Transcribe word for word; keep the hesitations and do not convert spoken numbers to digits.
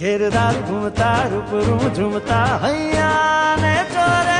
घेरदार घूमता रूप रूम झूमता हैया ने चोर